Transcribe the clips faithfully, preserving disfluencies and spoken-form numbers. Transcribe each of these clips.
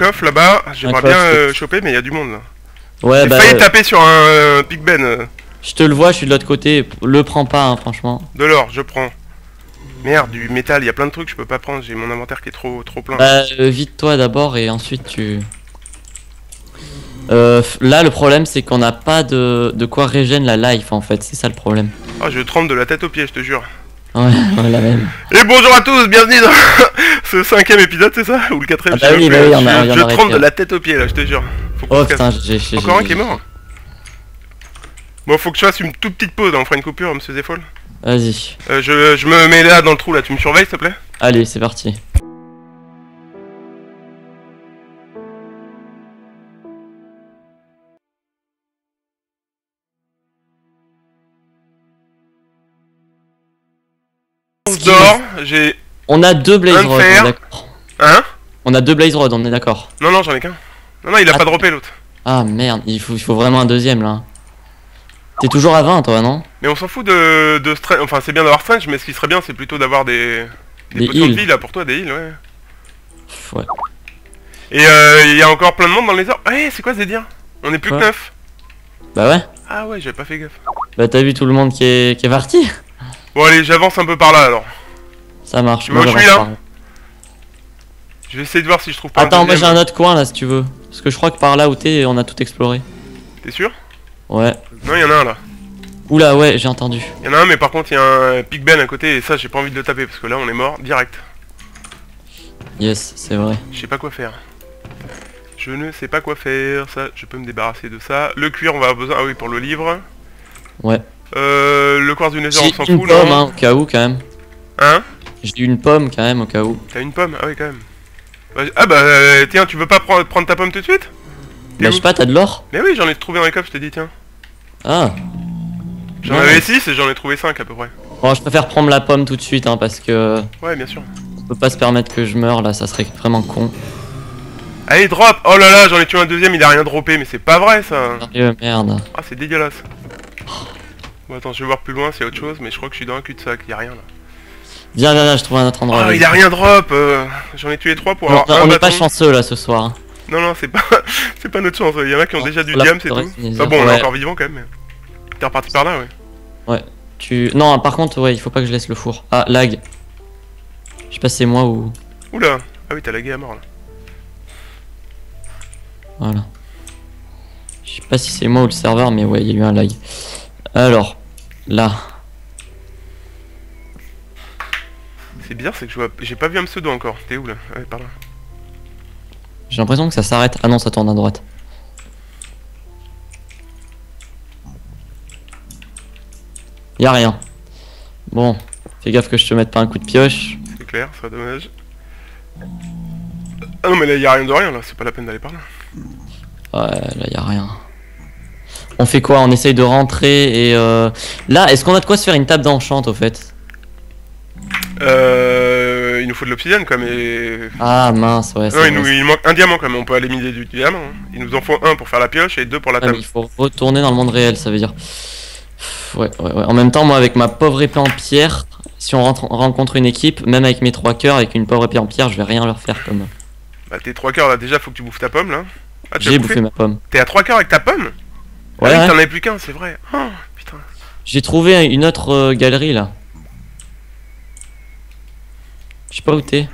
coffre là-bas. J'aimerais bien euh, choper, mais il y a du monde là. Ouais, bah. J'ai failli euh... taper sur un euh, Big Ben. Je te le vois, je suis de l'autre côté. Le prends pas, hein, franchement. De l'or, je prends. Merde, du métal, il y a plein de trucs que je peux pas prendre. J'ai mon inventaire qui est trop, trop plein. Bah, euh, vide-toi d'abord et ensuite tu. Euh, là, le problème, c'est qu'on n'a pas de, de quoi régène la life en fait. C'est ça le problème. Ah, oh, je tremble de la tête aux pieds, je te jure. Ouais, ouais, la même. Et bonjour à tous, bienvenue dans ce cinquième épisode, c'est ça? Ou le quatrième? Ah bah oui, bah oui, on a, je, on je tremble de la tête aux pieds là, je te jure. Faut oh putain, j'ai... Encore un qui est mort. Bon, faut que je fasse une toute petite pause, hein. On fera une coupure, monsieur Zephall. Vas-y. Euh, je, je me mets là dans le trou là, tu me surveilles s'il te plaît? Allez, c'est parti. D'or, j'ai. On a deux blaze rods. Hein? On a deux blaze rods, on est d'accord. Non, non, j'en ai qu'un. Non, non, il a ah, pas droppé l'autre. Ah merde, il faut, il faut vraiment un deuxième là. T'es toujours à vingt toi, non? Mais on s'en fout de, de strength. Enfin, c'est bien d'avoir strength, mais ce qui serait bien, c'est plutôt d'avoir des. Des, des potions de vie là pour toi, des heals, ouais. Ouais. Et euh, il y a encore plein de monde dans les arbres. Ouais, c'est quoi ce délire? On est plus ouais. que neuf. Bah ouais. Ah ouais, j'avais pas fait gaffe. Bah t'as vu tout le monde qui est, qui est parti? Bon allez, j'avance un peu par là alors. Ça marche. Tu vois où je suis là? Je vais essayer de voir si je trouve pas. Attends, moi j'ai un autre coin là si tu veux. Parce que je crois que par là où t'es, on a tout exploré. T'es sûr? Ouais. Non, il y en a un là. Oula, ouais, j'ai entendu. Il y en a un, mais par contre il y a un Big Ben à côté et ça j'ai pas envie de le taper parce que là on est mort direct. Yes, c'est vrai. Je sais pas quoi faire. Je ne sais pas quoi faire. Ça, je peux me débarrasser de ça. Le cuir, on va avoir besoin. Ah oui, pour le livre. Ouais. Euh, le quartz du nether on s'en fout là. J'ai une pomme hein, au cas où quand même. Hein? J'ai une pomme quand même au cas où. T'as une pomme? Ah oui quand même. Bah, ah bah euh, tiens, tu veux pas pre prendre ta pomme tout de suite? Bah je sais pas, t'as de l'or? Mais oui, j'en ai trouvé dans les coffres, je t'ai dit tiens. Ah. J'en avais mais... six et j'en ai trouvé cinq à peu près. Bon, je préfère prendre la pomme tout de suite hein, parce que... Ouais bien sûr. On peut pas se permettre que je meure là, ça serait vraiment con. Allez drop! Oh là là, j'en ai tué un deuxième, il a rien droppé, mais c'est pas vrai ça. Sérieux, merde. Ah c'est dégueulasse. Bon, attends, je vais voir plus loin, c'est autre chose, mais je crois que je suis dans un cul-de-sac, y'a rien là. Viens, viens, viens, je trouve un autre endroit. Oh, il a rien drop euh, j'en ai tué trois pour non, avoir. On n'est pas chanceux là ce soir. Non, non, c'est pas c'est pas notre chance, y'en a qui ont oh, déjà du diam, c'est tout. Enfin, bon, ouais. On est encore vivant quand même, mais. T'es reparti par là, ouais. Ouais, tu. Non, par contre, ouais, il faut pas que je laisse le four. Ah, lag. Je sais pas si c'est moi ou. Oula, ah oui, t'as lagué à mort là. Voilà. Je sais pas si c'est moi ou le serveur, mais ouais, il y a eu un lag. Alors. Là. C'est bizarre, c'est que je vois... j'ai pas vu un pseudo encore. T'es où là? Ouais, par là. J'ai l'impression que ça s'arrête. Ah non, ça tourne à droite. Y'a rien. Bon, fais gaffe que je te mette pas un coup de pioche. C'est clair, ça serait dommage. Ah non, mais là y'a rien de rien là, c'est pas la peine d'aller par là. Ouais, là y'a rien. On fait quoi? On essaye de rentrer et euh... là, est-ce qu'on a de quoi se faire une table d'enchant au fait? Euh... Il nous faut de l'obsidienne quand même et... Ah mince, ouais. Non, il nous il manque un diamant quand même, on peut aller miner du diamant. Hein. Il nous en faut un pour faire la pioche et deux pour la ouais, table. Il faut retourner dans le monde réel, ça veut dire. Ouais, ouais, ouais. En même temps, moi avec ma pauvre épée en pierre, si on rentre, rencontre une équipe, même avec mes trois cœurs, avec une pauvre épée en pierre, je vais rien leur faire comme... Bah tes trois cœurs là, déjà faut que tu bouffes ta pomme là. Ah, j'ai bouffé ma pomme. T'es à trois cœurs avec ta pomme? Ouais, ah oui, t'en avais plus qu'un, c'est vrai. Oh, putain. J'ai trouvé une autre euh, galerie là. Je sais pas où t'es.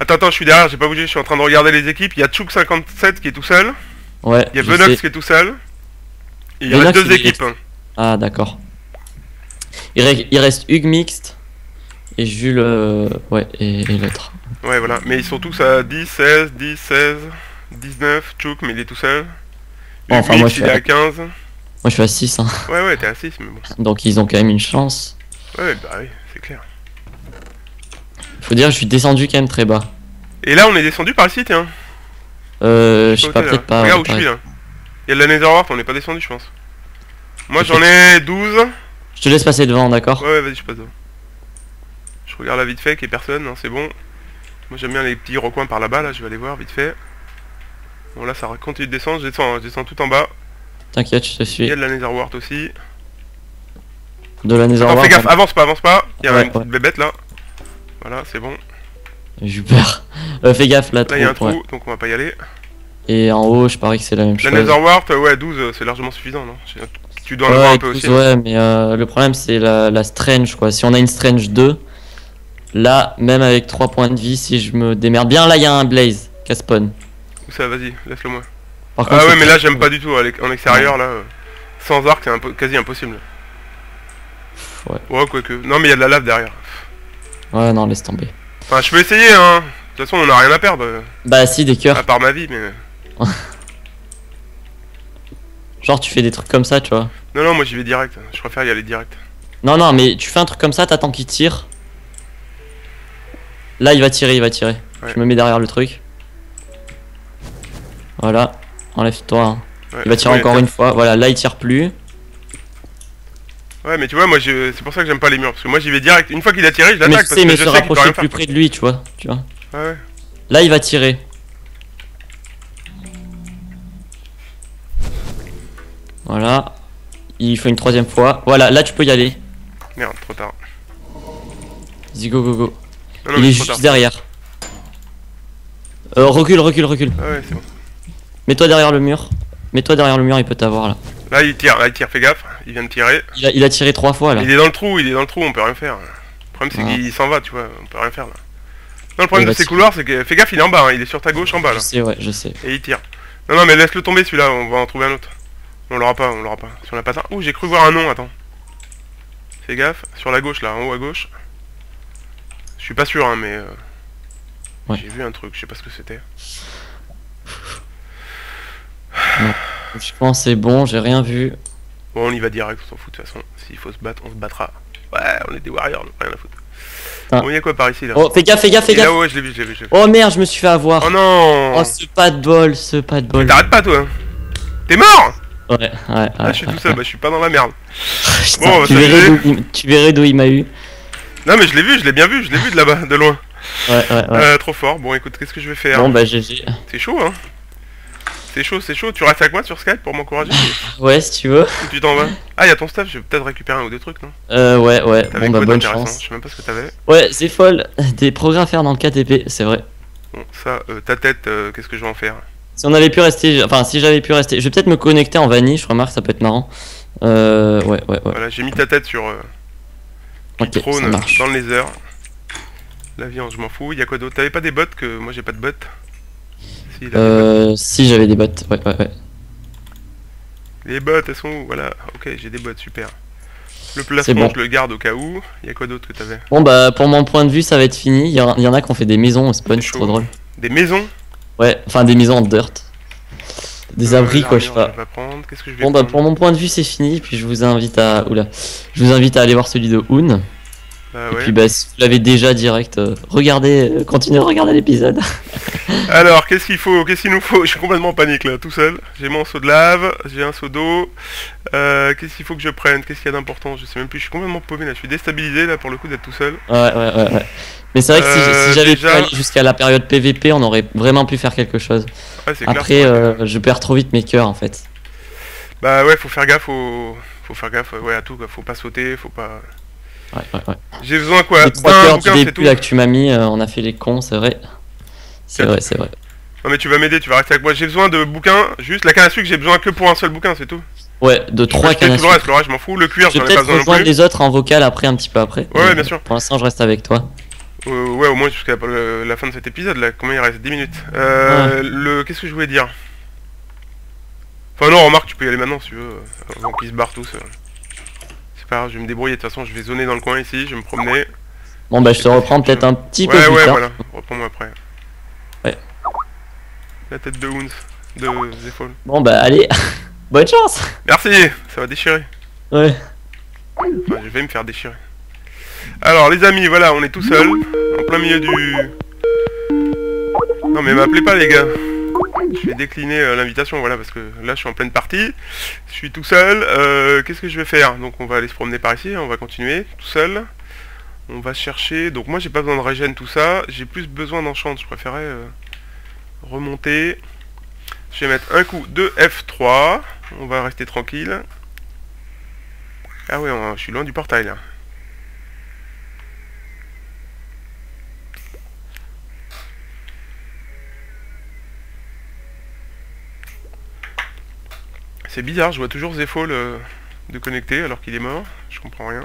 Attends, attends, je suis derrière, j'ai pas bougé, je suis en train de regarder les équipes. Il y a Chouk cinquante-sept qui est tout seul. Ouais. Il y a Benox qui est tout seul. Et il reste deux équipes. Reste... Ah, d'accord. Il, re... il reste Hugues Mixte et Jules. Euh... Ouais, et, et l'autre. Ouais, voilà. Mais ils sont tous à dix, seize, dix, seize, dix-neuf. Chouk, mais il est tout seul. Bon, enfin, Mixte, moi je suis il est à... à quinze. Moi je suis à six hein. Ouais ouais t'es à six mais bon. Donc ils ont quand même une chance. Ouais bah oui c'est clair. Faut dire je suis descendu quand même très bas. Et là on est descendu par ici tiens. Euh je sais pas, peut-être pas. Regarde où je suis là. Y'a de la netherwart, on est pas descendu je pense. Moi j'en ai douze. Je te laisse passer devant d'accord? Ouais, ouais vas-y je passe devant. Je regarde là vite fait qu'il y ait personne, non c'est bon. Moi j'aime bien les petits recoins par là-bas là, je vais aller voir vite fait. Bon là ça continue de descendre, je descends, je descends tout en bas. T'inquiète, je te suis. Il y a de la netherwart aussi. De la netherwart. Attends, fais gaffe, avance pas, avance pas. Il y a ouais, une ouais. petite bébête là. Voilà, c'est bon. J'ai eu peur. Euh, fais gaffe là. Là, il y a un trou, ouais. donc on va pas y aller. Et en haut, je parie que c'est la même chose. La Nether Wart, ouais, douze, c'est largement suffisant, non? Tu dois en avoir un peu aussi. Ouais, mais euh, le problème, c'est la, la Strange, quoi. Si on a une Strange deux, là, même avec trois points de vie, si je me démerde bien, là, il y a un Blaze qui spawn. Où ça? Vas-y, laisse-le moi. Par contre, ah ouais, mais là, j'aime pas du tout. En extérieur, là, sans arc, c'est impo quasi impossible. Ouais. Ouais, quoique. Non, mais il y a de la lave derrière. Ouais, non, laisse tomber. Enfin, je peux essayer, hein. De toute façon, on n'a rien à perdre. Bah, si, des cœurs. À part ma vie, mais. Genre, tu fais des trucs comme ça, tu vois. Non, non, moi j'y vais direct. Je préfère y aller direct. Non, non, mais tu fais un truc comme ça, t'attends qu'il tire. Là, il va tirer, il va tirer. Ouais. Je me mets derrière le truc. Voilà, enlève-toi. Hein. Ouais, il va tirer ouais, encore une fois. Voilà, là, il tire plus. Ouais, mais tu vois, moi je... c'est pour ça que j'aime pas les murs. Parce que moi j'y vais direct. Une fois qu'il a tiré, je l'attaque. Mais tu sais, mais se rapprocher plus près de lui, tu vois. Tu vois. Ouais. Là il va tirer. Voilà. Il faut une troisième fois. Voilà, là tu peux y aller. Merde, trop tard. Vas-y, go go go. Non, non, il est juste derrière. Euh, recule, recule, recule. Ah ouais, c'est bon. Mets-toi derrière le mur. Mets-toi derrière le mur, il peut t'avoir là. Là il tire, là il tire, fais gaffe. Il vient de tirer. Il a, il a tiré trois fois là. Il est dans le trou, il est dans le trou, on peut rien faire. Le problème c'est ah. qu'il s'en va, tu vois, on peut rien faire là. Non, le problème de ces couloirs, c'est que fais gaffe, il est en bas, hein. Il est sur ta gauche en bas là. Je sais, ouais, je sais. Et il tire. Non, non, mais laisse-le tomber celui-là, on va en trouver un autre. On l'aura pas, on l'aura pas. Si on l'a pas atteint. Ouh, j'ai cru voir un nom, attends. Fais gaffe, sur la gauche là, en haut à gauche. Je suis pas sûr, hein, mais. Euh... Ouais. J'ai vu un truc, je sais pas ce que c'était. Je pense c'est bon, j'ai rien vu. Bon, on y va direct, on s'en fout de toute façon. S'il faut se battre, on se battra. Ouais, on est des warriors, on a rien à foutre. Ah. Bon, y'a quoi par ici là? Oh, fais gaffe, fais gaffe, fais gaffe! Ah ouais, je l'ai vu, je l'ai vu, je l'ai vu. Oh merde, je me suis fait avoir! Oh non! Oh, ce pas de bol, ce pas de bol. T'arrêtes pas toi! T'es mort! Ouais, ouais, ouais. Ah, je suis ouais, tout seul, ouais. Bah, je suis pas dans la merde. Putain, bon, bah, tu, verrais il... tu verrais d'où il m'a eu. Non, mais je l'ai vu, je l'ai bien vu, je l'ai vu de là-bas, de loin. Ouais, ouais, ouais. Euh, trop fort, bon, écoute, qu'est-ce que je vais faire? Bon, bah, G G. C'est chaud, hein? C'est chaud, c'est chaud. Tu restes avec moi sur Skype pour m'encourager? Ouais, si tu veux. Ou tu t'en vas? Ah, y'a ton staff, je vais peut-être récupérer un ou deux trucs, non? Euh, ouais, ouais. Bon, bah, bonne chance. Je sais même pas ce que t'avais. Ouais, c'est folle. Des progrès à faire dans le K T P, c'est vrai. Bon, ça, euh, ta tête, euh, qu'est-ce que je vais en faire? Si on avait pu rester. Enfin, si j'avais pu rester. Je vais peut-être me connecter en vanille, je remarque, ça peut être marrant. Euh, ouais, ouais, ouais. Voilà, j'ai mis ta tête sur. Euh, ok, ça marche. Dans le laser. La viande, je m'en fous. Y'a quoi d'autre? T'avais pas des bottes que. Moi, j'ai pas de bottes. Euh, si j'avais des bottes, ouais, ouais, ouais. Les bottes, elles sont où? Voilà, ok, j'ai des bottes, super. Le placement, bon. Je le garde au cas où. Il y a quoi d'autre que t'avais? Bon, bah, pour mon point de vue, ça va être fini. Il y, y en a qui ont fait des maisons au spawn, c'est trop drôle. Des maisons? Ouais, enfin des maisons en dirt. Des euh, abris, quoi, je sais pas. Qu'est-ce que je vais bon, bah, pour mon point de vue, c'est fini. Puis je vous invite à. Oula, je vous invite à aller voir celui de Hoon. Bah, et ouais. Puis bah, si vous l'avez déjà direct, euh, regardez, euh, continuez à regarder l'épisode. Alors, qu'est-ce qu'il faut, qu'est-ce qu'il nous faut? Je suis complètement en panique là, tout seul. J'ai mon seau de lave, j'ai un seau d'eau. Euh, qu'est-ce qu'il faut que je prenne? Qu'est-ce qu'il y a d'important? Je sais même plus, je suis complètement paumé là. Je suis déstabilisé là pour le coup d'être tout seul. Ouais, ouais, ouais. ouais. Mais c'est vrai que si, euh, si j'avais déjà... pu jusqu'à la période P V P, on aurait vraiment pu faire quelque chose. Ouais, après, clair, euh, je perds trop vite mes cœurs en fait. Bah ouais, faut faire gaffe, faut, faut faire gaffe ouais, à tout, quoi. Faut pas sauter, faut pas... Ouais, ouais, ouais. J'ai besoin quoi? Les trois cœurs du début là que tu m'as mis, euh, on a fait les cons, c'est vrai. C'est vrai, c'est vrai. Non mais tu vas m'aider, tu vas rester avec moi. J'ai besoin de bouquins, juste la canne à sucre, j'ai besoin que pour un seul bouquin, c'est tout. Ouais, de trois cannes à sucre. Le reste, je m'en fous. Le cuir, j'en ai pas besoin non plus. Je vais peut-être rejoindre les autres en vocal après, un petit peu après. Ouais, ouais bien sûr. Pour l'instant, je reste avec toi. Euh, ouais, au moins jusqu'à la fin de cet épisode là. Combien il reste? dix minutes. Euh, ouais. Le... Qu'est-ce que je voulais dire? Enfin, non, remarque, tu peux y aller maintenant si tu veux. Donc ils se barrent tous. Euh... Je vais me débrouiller, de toute façon je vais zoner dans le coin ici, je vais me promener. Bon bah je te reprends peut-être un petit peu plus tard. Ouais ouais voilà, reprends-moi après. Ouais. La tête de Hoons, de Zephall. Bon bah allez, bonne chance. Merci, ça va déchirer. Ouais. Enfin, je vais me faire déchirer. Alors les amis, voilà, on est tout seul, en plein milieu du... Non mais m'appelez pas les gars. Je vais décliner euh, l'invitation, voilà, parce que là je suis en pleine partie, je suis tout seul, euh, qu'est-ce que je vais faire? Donc on va aller se promener par ici, on va continuer, tout seul, on va chercher, donc moi j'ai pas besoin de régène tout ça, j'ai plus besoin d'enchant, je préférais euh, remonter, je vais mettre un coup de F trois, on va rester tranquille, ah ouais, on, je suis loin du portail là. C'est bizarre, je vois toujours Zephall euh, de connecter alors qu'il est mort, je comprends rien.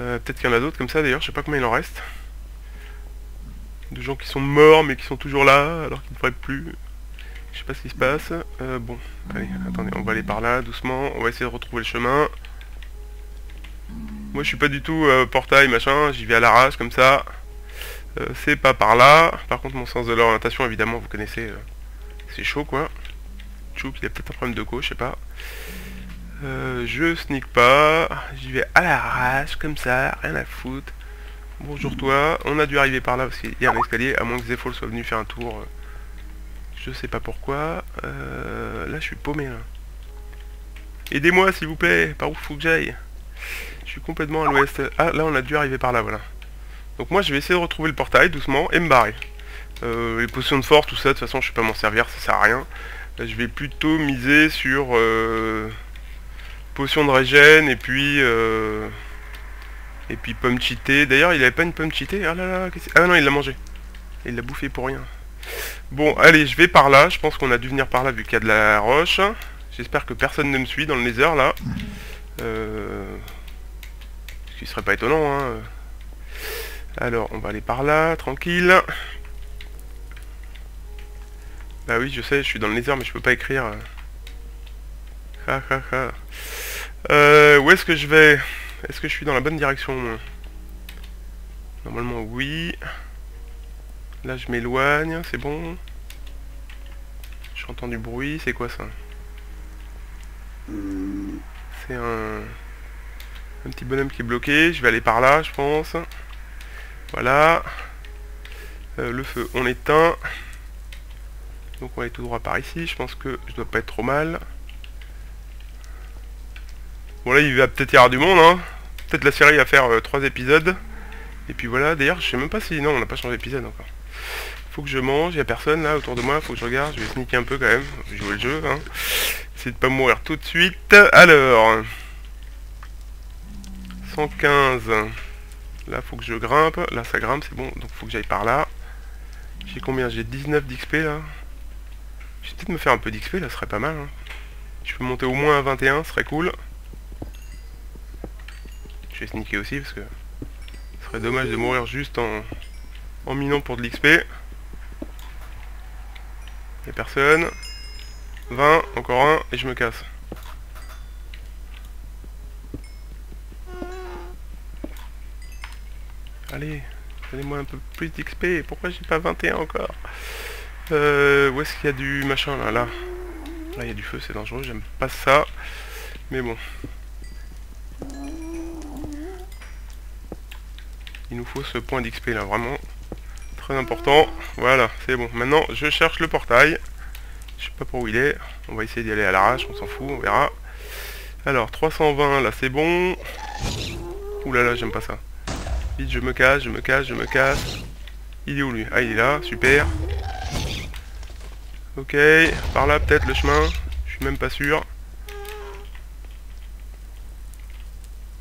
Euh, Peut-être qu'il y en a d'autres comme ça d'ailleurs, je sais pas combien il en reste. De gens qui sont morts mais qui sont toujours là alors qu'ils ne devraient plus. Je sais pas ce qui se passe. Euh, bon, allez, attendez, on va aller par là doucement, on va essayer de retrouver le chemin. Moi je suis pas du tout euh, portail machin, j'y vais à l'arrache comme ça. Euh, c'est pas par là. Par contre mon sens de l'orientation évidemment vous connaissez, euh, c'est chaud quoi. Chouk, il a peut-être un problème de co, je sais pas. Euh, je sneak pas, j'y vais à l'arrache comme ça, rien à foutre. Bonjour toi, on a dû arriver par là parce qu'il y a un escalier, à moins que Zephall soit venu faire un tour. Euh, je sais pas pourquoi. Euh, là je suis paumé là. Aidez-moi s'il vous plaît, par où faut que j'aille? Je suis complètement à l'ouest. Ah là on a dû arriver par là, voilà. Donc moi je vais essayer de retrouver le portail doucement et me barrer. Euh, les potions de force, tout ça, de toute façon je ne peux pas m'en servir, ça sert à rien. Là, je vais plutôt miser sur euh, potions de régène et puis euh, et puis pomme cheatée. D'ailleurs il avait pas une pomme cheatée. Ah là là, qu'est-ce... Ah non il l'a mangé. Il l'a bouffé pour rien. Bon allez je vais par là, je pense qu'on a dû venir par là vu qu'il y a de la roche. J'espère que personne ne me suit dans le nether là. Euh... Ce qui serait pas étonnant hein. Alors on va aller par là tranquille. Bah oui je sais je suis dans le nether mais je peux pas écrire. Ha, ha, ha. Euh, où est-ce que je vais? Est-ce que je suis dans la bonne direction? Normalement oui. Là je m'éloigne, c'est bon. J'entends du bruit, c'est quoi ça? C'est un... un petit bonhomme qui est bloqué, je vais aller par là je pense. Voilà. Euh, le feu on l'éteint. Donc on va aller tout droit par ici, je pense que je dois pas être trop mal. Bon là il va peut-être y avoir du monde hein. Peut-être la série va faire euh, trois épisodes. Et puis voilà, d'ailleurs je sais même pas si... Non on n'a pas changé d'épisode encore. Faut que je mange, il n'y a personne là autour de moi, faut que je regarde, je vais sneaker un peu quand même, je vais jouer le jeu hein. Essayer de pas mourir tout de suite. Alors. cent quinze. Là faut que je grimpe. Là ça grimpe, c'est bon. Donc faut que j'aille par là. J'ai combien? J'ai dix-neuf d'X P là. Je vais peut-être me faire un peu d'X P là, ce serait pas mal. Hein. Je peux monter au moins à vingt et un, ce serait cool. Je vais sneaker aussi parce que ce serait dommage de mourir juste en, en minant pour de l'X P. Y'a personne. vingt, encore un et je me casse. Allez, donnez-moi un peu plus d'X P. Pourquoi j'ai pas vingt et un encore? euh, Où est-ce qu'il y a du machin là? Là, là il y a du feu, c'est dangereux, j'aime pas ça. Mais bon. Il nous faut ce point d'X P là, vraiment. Très important. Voilà, c'est bon. Maintenant, je cherche le portail. Je sais pas pour où il est. On va essayer d'y aller à l'arrache, on s'en fout, on verra. Alors, trois cent vingt, là c'est bon. Ouh là là, j'aime pas ça. Je me casse, je me casse, je me casse. Il est où lui? Ah il est là, super. Ok, par là peut-être le chemin. Je suis même pas sûr.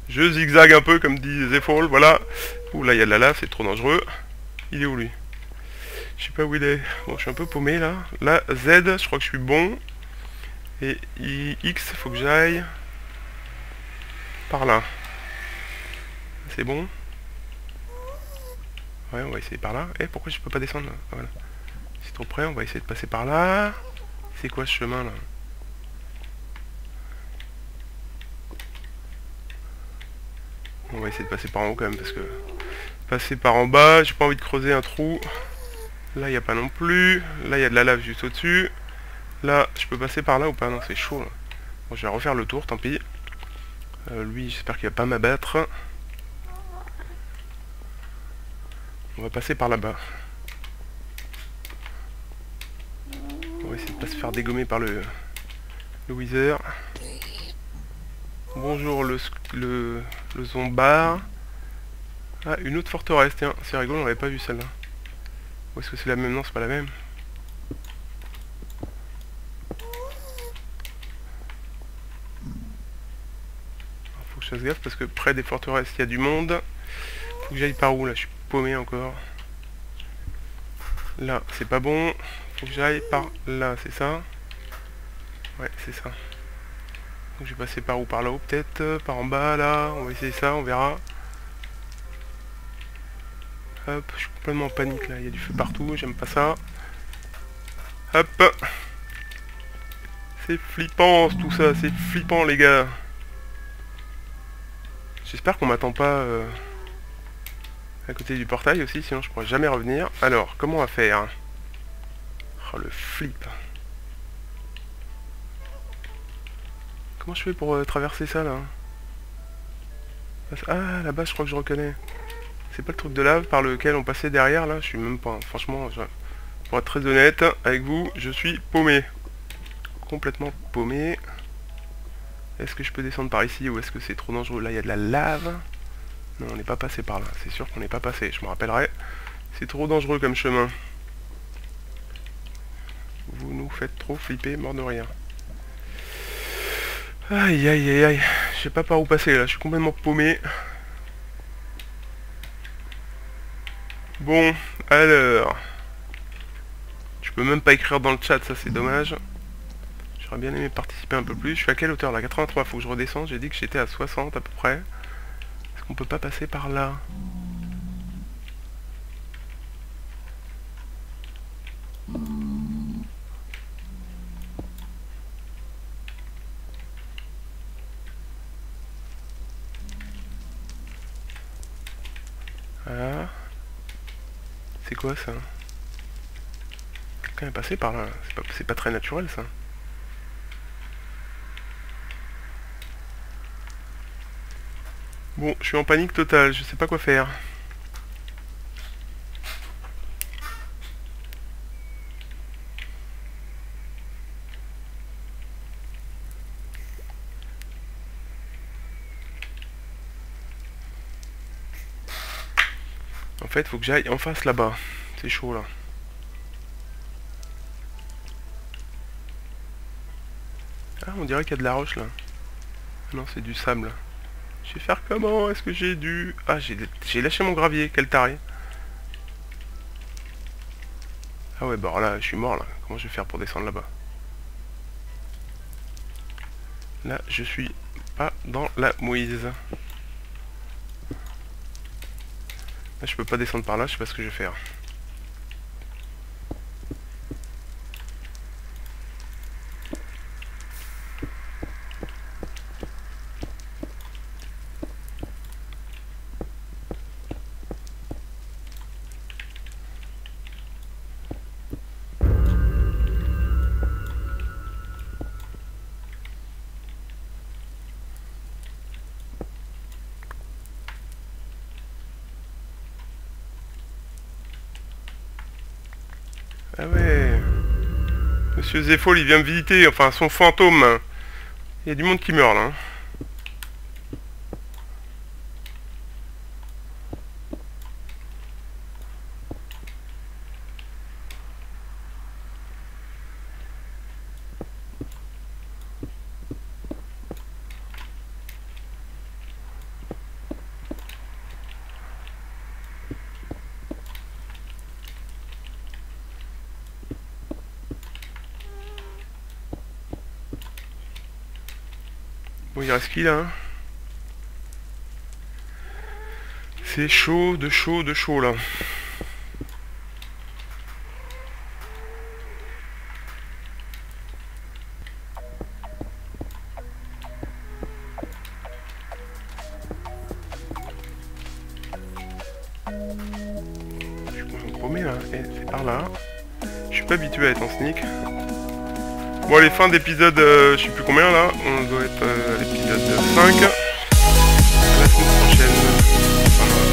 Je zigzague un peu comme dit Zephall, voilà. Ouh là il y a de la lave, c'est trop dangereux. Il est où lui? Je sais pas où il est. Bon je suis un peu paumé là. Là Z, je crois que je suis bon. Et X, faut que j'aille par là. C'est bon. Ouais, on va essayer par là. Eh, pourquoi je peux pas descendre là? Ah, voilà. C'est trop près, on va essayer de passer par là. C'est quoi ce chemin là? On va essayer de passer par en haut quand même parce que... Passer par en bas, j'ai pas envie de creuser un trou. Là, il n'y a pas non plus. Là, il y a de la lave juste au-dessus. Là, je peux passer par là ou pas? Non, c'est chaud là. Bon, je vais refaire le tour, tant pis. Euh, lui, j'espère qu'il va pas m'abattre. On va passer par là-bas. On va essayer de pas se faire dégommer par le, le Wither. Bonjour le, le, le Zombar. Ah, une autre forteresse, tiens, c'est rigolo, on n'avait pas vu celle-là. Ou est-ce que c'est la même? Non, c'est pas la même. Alors, faut que je fasse gaffe parce que près des forteresses, il y a du monde. Faut que j'aille par où là? Je suis paumé encore. Là, c'est pas bon. Faut que j'aille par là, c'est ça? Ouais, c'est ça. Donc je vais passer par où? Par là-haut peut-être? Par en bas là? On va essayer ça, on verra. Hop, je suis complètement en panique là, il y a du feu partout, j'aime pas ça. Hop. C'est flippant tout ça, c'est flippant les gars. J'espère qu'on m'attend pas euh, à côté du portail aussi, sinon je pourrais jamais revenir. Alors, comment on va faire? Oh le flip. Comment je fais pour euh, traverser ça là? Ah là-bas je crois que je reconnais. C'est pas le truc de lave par lequel on passait derrière là? Je suis même pas... Franchement, je... pour être très honnête avec vous, je suis paumé. Complètement paumé. Est-ce que je peux descendre par ici ou est-ce que c'est trop dangereux? Là il y a de la lave. Non, on n'est pas passé par là. C'est sûr qu'on n'est pas passé, je me rappellerai. C'est trop dangereux comme chemin. Vous nous faites trop flipper, mort de rire. Aïe aïe aïe aïe. Je sais pas par où passer là, je suis complètement paumé. Bon, alors. Je peux même pas écrire dans le chat, ça c'est dommage. J'aurais bien aimé participer un peu plus. Je suis à quelle hauteur là? quatre-vingt-trois, faut que je redescende. J'ai dit que j'étais à soixante à peu près. Est-ce qu'on peut pas passer par là? Voilà. C'est quoi ça? Quelqu'un est passé par là. C'est pas, pas très naturel ça. Bon, je suis en panique totale, je sais pas quoi faire. En fait, faut que j'aille en face là-bas. C'est chaud là. Ah, on dirait qu'il y a de la roche là. Non, c'est du sable. Je vais faire comment? Est-ce que j'ai dû... Ah, j'ai lâché mon gravier, quel taré. Ah ouais, bah là, je suis mort là. Comment je vais faire pour descendre là-bas? Là, je suis pas dans la mouise. Là, je peux pas descendre par là, je sais pas ce que je vais faire. Ah ouais. Monsieur Zephall, il vient me visiter, enfin son fantôme. Il y a du monde qui meurt là. Il reste qui là? C'est chaud, de chaud, de chaud là. Je suis paumé là, c'est par là. Je suis pas habitué à être en sneak. Bon, les fins d'épisode, euh, je sais plus combien là, on doit être euh, à l'épisode cinq, à la semaine prochaine. Enfin,